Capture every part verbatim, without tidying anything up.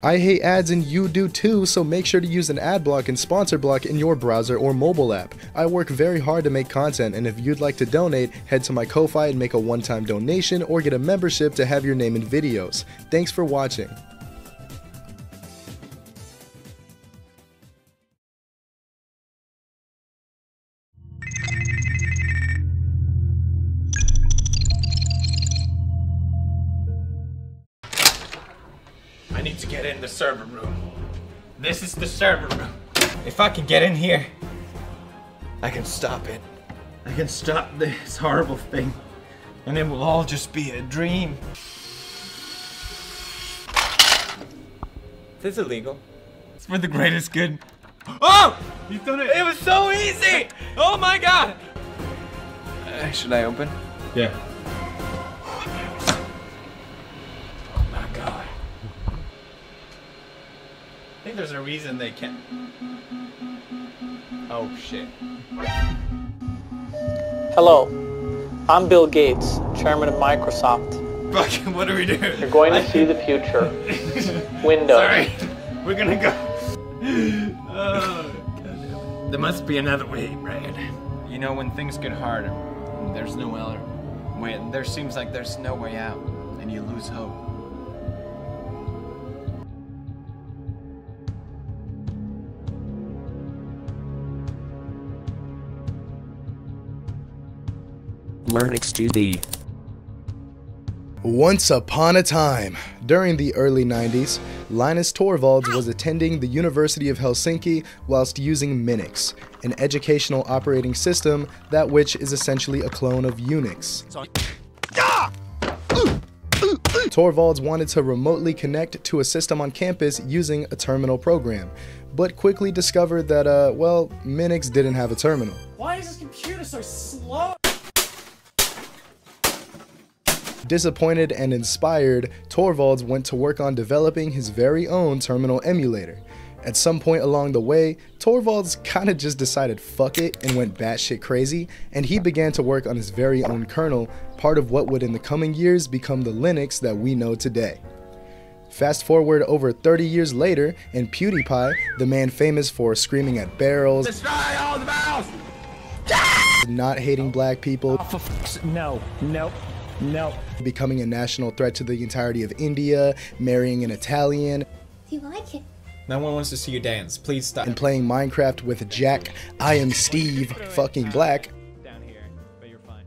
I hate ads and you do too, so make sure to use an ad block and sponsor block in your browser or mobile app. I work very hard to make content, and if you'd like to donate, head to my Ko-fi and make a one-time donation or get a membership to have your name in videos. Thanks for watching. I need to get in the server room. This is the server room. If I can get in here, I can stop it. I can stop this horrible thing, and it will all just be a dream. This is illegal. It's for the greatest good. Oh! You've done it! It was so easy! Oh my god! Uh, should I open? Yeah. I think there's a reason they can't. Oh shit. Hello, I'm Bill Gates, chairman of Microsoft. Fuck, what do we do? You're going to I... see the future. Windows. Sorry, we're gonna go. Oh, God. There must be another way, right? You know, when things get harder, there's no other way. There seems like there's no way out, and you lose hope. Linux two D. Once upon a time, during the early nineties, Linus Torvalds was attending the University of Helsinki whilst using Minix, an educational operating system that which is essentially a clone of Unix. Sorry. Ah! Torvalds wanted to remotely connect to a system on campus using a terminal program, but quickly discovered that, uh, well, Minix didn't have a terminal. Why is this computer so slow? Disappointed and inspired, Torvalds went to work on developing his very own terminal emulator. At some point along the way, Torvalds kinda just decided fuck it and went batshit crazy, and he began to work on his very own kernel, part of what would in the coming years become the Linux that we know today. Fast forward over thirty years later, and PewDiePie, the man famous for screaming at barrels, destroy all the barrels! Not hating black people, oh, for f- no, no. No. Becoming a national threat to the entirety of India, marrying an Italian. Do you like it? No one wants to see you dance. Please stop. And playing Minecraft with Jack, I am Steve, fucking black. Down here, but you're fine.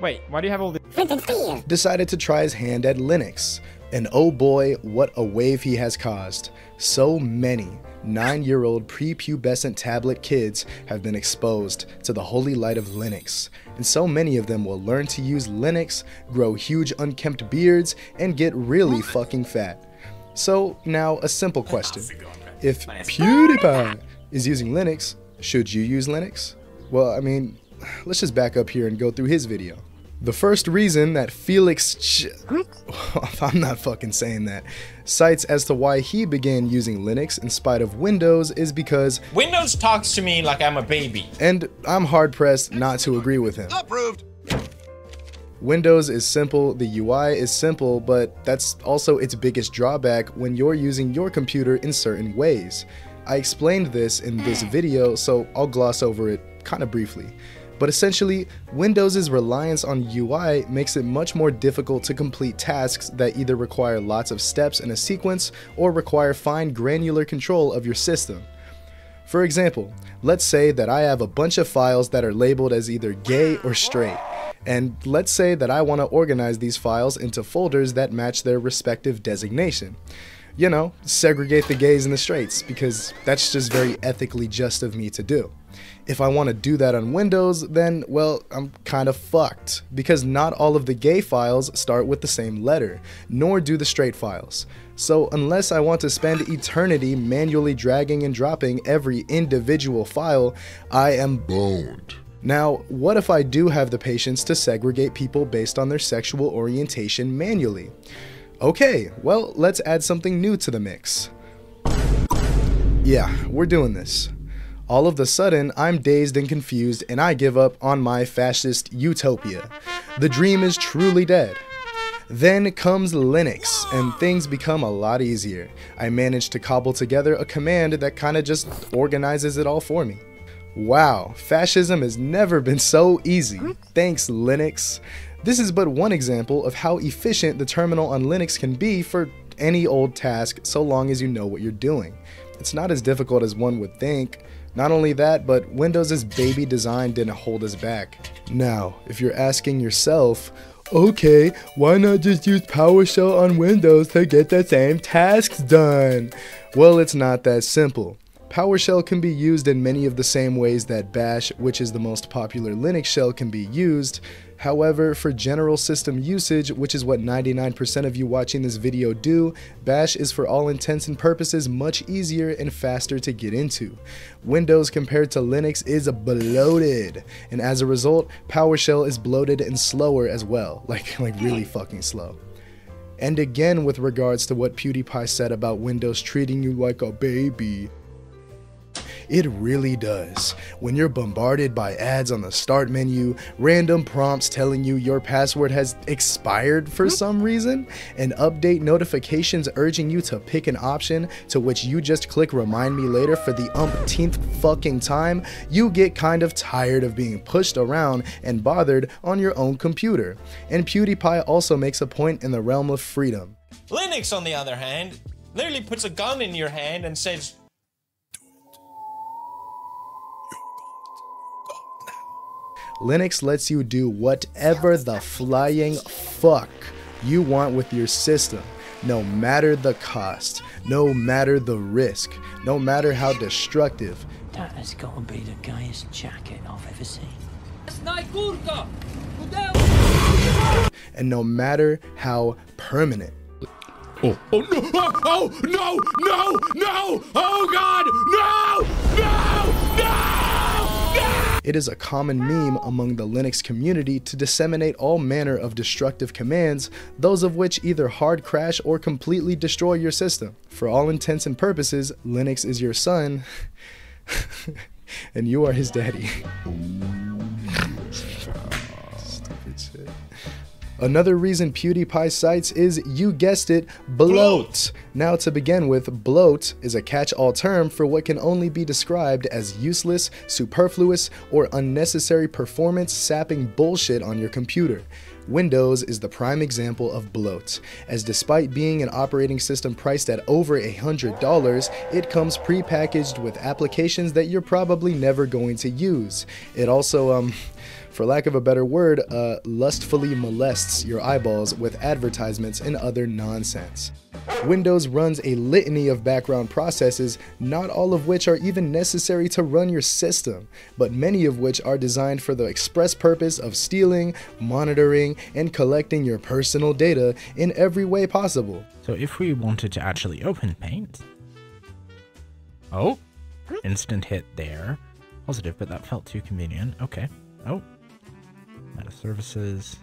Wait, why do you have all this? Decided to try his hand at Linux. And oh boy, what a wave he has caused. So many nine-year-old prepubescent tablet kids have been exposed to the holy light of Linux, and so many of them will learn to use Linux, grow huge unkempt beards, and get really fucking fat. So now a simple question. If PewDiePie is using Linux, should you use Linux? Well, I mean, let's just back up here and go through his video. The first reason that Felix Ch- I'm not fucking saying that, cites as to why he began using Linux in spite of Windows is because Windows talks to me like I'm a baby. And I'm hard-pressed not to agree with him. Approved. Windows is simple, the U I is simple, but that's also its biggest drawback when you're using your computer in certain ways. I explained this in this video, so I'll gloss over it kind of briefly. But essentially, Windows' reliance on U I makes it much more difficult to complete tasks that either require lots of steps in a sequence or require fine granular control of your system. For example, let's say that I have a bunch of files that are labeled as either gay or straight, and let's say that I want to organize these files into folders that match their respective designation. You know, segregate the gays and the straights, because that's just very ethically just of me to do. If I want to do that on Windows, then, well, I'm kind of fucked, because not all of the gay files start with the same letter, nor do the straight files. So unless I want to spend eternity manually dragging and dropping every individual file, I am boned. Now, what if I do have the patience to segregate people based on their sexual orientation manually? Okay, well, let's add something new to the mix. Yeah, we're doing this. All of the sudden, I'm dazed and confused, and I give up on my fascist utopia. The dream is truly dead. Then comes Linux, and things become a lot easier. I managed to cobble together a command that kinda just organizes it all for me. Wow, fascism has never been so easy. Thanks, Linux. This is but one example of how efficient the terminal on Linux can be for any old task, so long as you know what you're doing. It's not as difficult as one would think. Not only that, but Windows' baby design didn't hold us back. Now, if you're asking yourself, okay, why not just use PowerShell on Windows to get the same tasks done? Well, it's not that simple. PowerShell can be used in many of the same ways that Bash, which is the most popular Linux shell, can be used. However, for general system usage, which is what ninety-nine percent of you watching this video do, Bash is for all intents and purposes much easier and faster to get into. Windows compared to Linux is bloated, and as a result, PowerShell is bloated and slower as well, like, like really fucking slow. And again, with regards to what PewDiePie said about Windows treating you like a baby, it really does. When you're bombarded by ads on the start menu, random prompts telling you your password has expired for some reason, and update notifications urging you to pick an option to which you just click remind me later for the umpteenth fucking time, you get kind of tired of being pushed around and bothered on your own computer. And PewDiePie also makes a point in the realm of freedom. Linux, on the other hand, literally puts a gun in your hand and says, Linux lets you do whatever the flying fuck you want with your system, no matter the cost, no matter the risk, no matter how destructive. That has got to be the gayest jacket I've ever seen. And no matter how permanent. Oh, oh no, oh, no, no, no, oh God, no, no, no! It is a common meme among the Linux community to disseminate all manner of destructive commands, those of which either hard crash or completely destroy your system. For all intents and purposes, Linux is your son, and you are his daddy. Stupid shit. Another reason PewDiePie cites is, you guessed it, bloat. Now, to begin with, bloat is a catch-all term for what can only be described as useless, superfluous, or unnecessary performance-sapping bullshit on your computer. Windows is the prime example of bloat, as despite being an operating system priced at over one hundred dollars, it comes pre-packaged with applications that you're probably never going to use. It also, um... for lack of a better word, uh, lustfully molests your eyeballs with advertisements and other nonsense. Windows runs a litany of background processes, not all of which are even necessary to run your system, but many of which are designed for the express purpose of stealing, monitoring, and collecting your personal data in every way possible. So if we wanted to actually open Paint... Oh, instant hit there. Positive, but that felt too convenient. Okay. Oh. Meta services.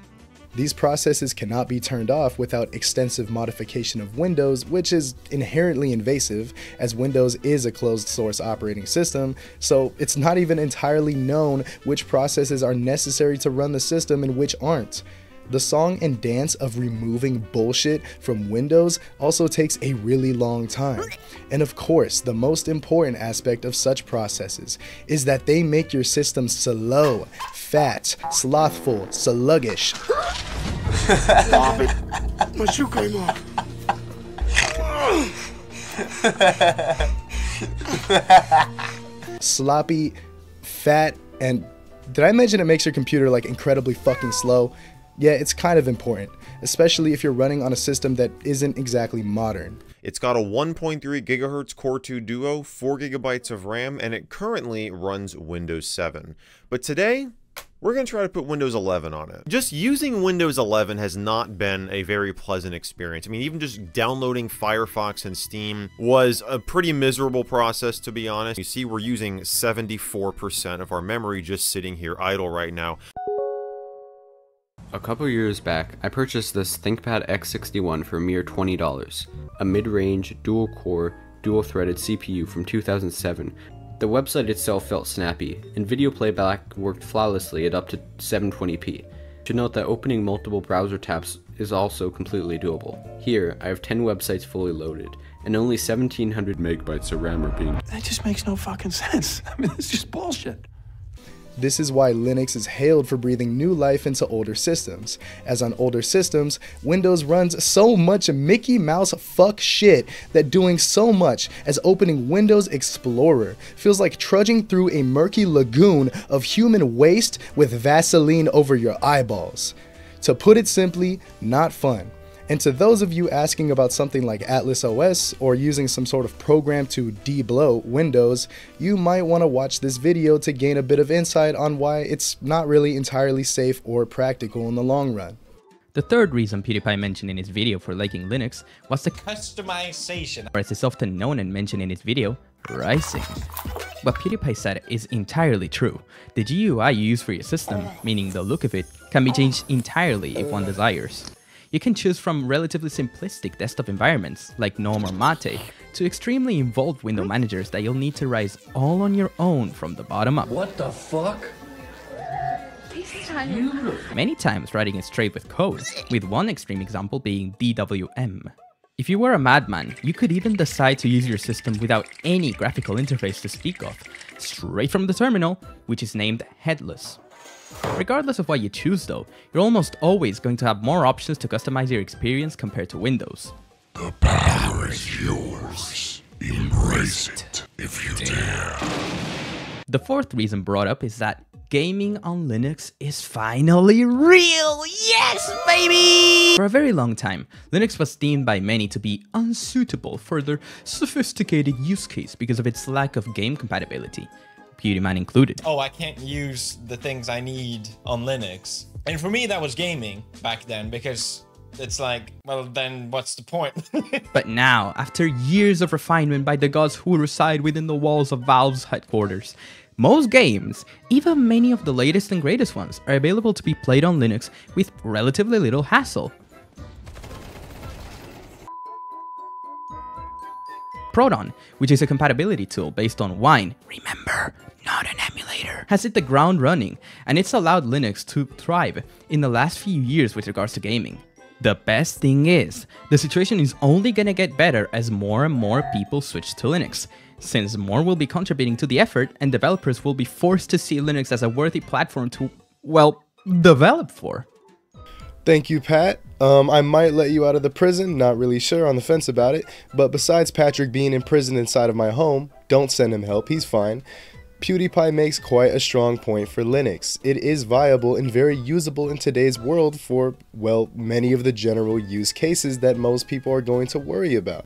These processes cannot be turned off without extensive modification of Windows, which is inherently invasive, as Windows is a closed-source operating system, so it's not even entirely known which processes are necessary to run the system and which aren't. The song and dance of removing bullshit from Windows also takes a really long time. And of course, the most important aspect of such processes is that they make your system slow, fat, slothful, sluggish. Stop it. My shoe came off. Sloppy, fat, and did I mention it makes your computer like incredibly fucking slow? Yeah, it's kind of important, especially if you're running on a system that isn't exactly modern. It's got a one point three gigahertz Core two Duo, four gigabytes of RAM, and it currently runs Windows seven. But today, we're going to try to put Windows eleven on it. Just using Windows eleven has not been a very pleasant experience. I mean, even just downloading Firefox and Steam was a pretty miserable process, to be honest. You see, we're using seventy-four percent of our memory just sitting here idle right now. A couple years back, I purchased this ThinkPad X sixty-one for a mere twenty dollars, a mid-range, dual-core, dual-threaded C P U from two thousand seven. The website itself felt snappy, and video playback worked flawlessly at up to seven twenty p. To note that opening multiple browser tabs is also completely doable. Here, I have ten websites fully loaded, and only seventeen hundred megabytes of RAM are being— That just makes no fucking sense. I mean, it's just bullshit. This is why Linux is hailed for breathing new life into older systems, as on older systems, Windows runs so much Mickey Mouse fuck shit that doing so much as opening Windows Explorer feels like trudging through a murky lagoon of human waste with Vaseline over your eyeballs. To put it simply, not fun. And to those of you asking about something like Atlas O S or using some sort of program to de-blow Windows, you might want to watch this video to gain a bit of insight on why it's not really entirely safe or practical in the long run. The third reason PewDiePie mentioned in his video for liking Linux was the customization, or as it's often known and mentioned in his video, pricing. What PewDiePie said is entirely true. The G U I you use for your system, meaning the look of it, can be changed entirely if one desires. You can choose from relatively simplistic desktop environments like GNOME or MATE to extremely involved window managers that you'll need to rise all on your own from the bottom up. What the fuck? Many times writing it straight with code, with one extreme example being D W M. If you were a madman, you could even decide to use your system without any graphical interface to speak of, straight from the terminal, which is named headless. Regardless of what you choose though, you're almost always going to have more options to customize your experience compared to Windows. The power is yours. Embrace it if you dare. The fourth reason brought up is that gaming on Linux is finally real! Yes, baby! For a very long time, Linux was deemed by many to be unsuitable for their sophisticated use case because of its lack of game compatibility. PewDiePie included. Oh, I can't use the things I need on Linux. And for me, that was gaming back then, because it's like, well, then what's the point? But now, after years of refinement by the gods who reside within the walls of Valve's headquarters, most games, even many of the latest and greatest ones, are available to be played on Linux with relatively little hassle. Proton, which is a compatibility tool based on Wine, remember, not an emulator, has hit the ground running, and it's allowed Linux to thrive in the last few years with regards to gaming. The best thing is, the situation is only gonna get better as more and more people switch to Linux, since more will be contributing to the effort and developers will be forced to see Linux as a worthy platform to, well, develop for. Thank you, Pat. Um, I might let you out of the prison, not really sure, on the fence about it, but besides Patrick being imprisoned inside of my home, don't send him help, he's fine. PewDiePie makes quite a strong point for Linux. It is viable and very usable in today's world for, well, many of the general use cases that most people are going to worry about.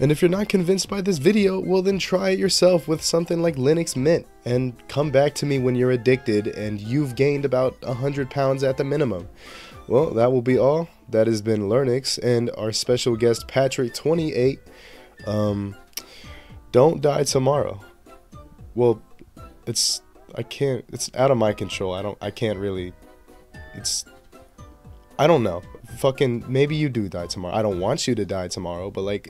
And if you're not convinced by this video, well then try it yourself with something like Linux Mint, and come back to me when you're addicted and you've gained about one hundred pounds at the minimum. Well, that will be all. That has been Linux and our special guest Patrick twenty-eight. Um, don't die tomorrow. Well, It's, I can't, it's out of my control. I don't, I can't really, it's, I don't know. Fucking, maybe you do die tomorrow. I don't want you to die tomorrow, but like,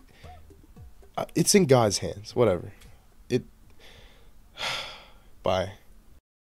it's in God's hands, whatever. It, bye.